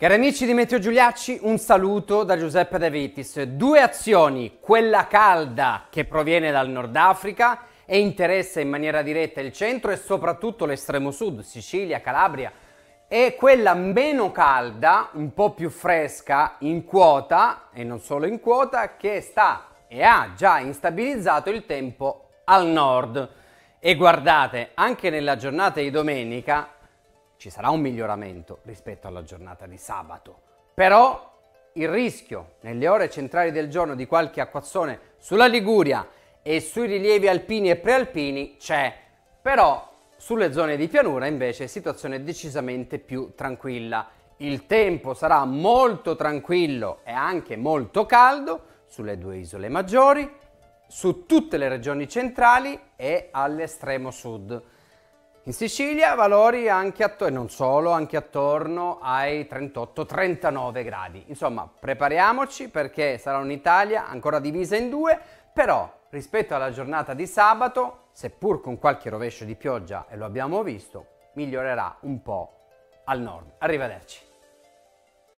Cari amici di Meteo Giuliacci, un saluto da Giuseppe De Vitis. Due azioni, quella calda che proviene dal Nord Africa e interessa in maniera diretta il centro e soprattutto l'estremo sud, Sicilia, Calabria, e quella meno calda, un po' più fresca, in quota, e non solo in quota, che sta e ha già instabilizzato il tempo al nord. E guardate, anche nella giornata di domenica ci sarà un miglioramento rispetto alla giornata di sabato, però il rischio nelle ore centrali del giorno di qualche acquazzone sulla Liguria e sui rilievi alpini e prealpini c'è, però sulle zone di pianura invece situazione decisamente più tranquilla. Il tempo sarà molto tranquillo e anche molto caldo sulle due isole maggiori, su tutte le regioni centrali e all'estremo sud. In Sicilia valori anche attorno, e non solo, anche attorno ai 38-39 gradi. Insomma, prepariamoci perché sarà un'Italia ancora divisa in due, però rispetto alla giornata di sabato, seppur con qualche rovescio di pioggia, e lo abbiamo visto, migliorerà un po' al nord. Arrivederci.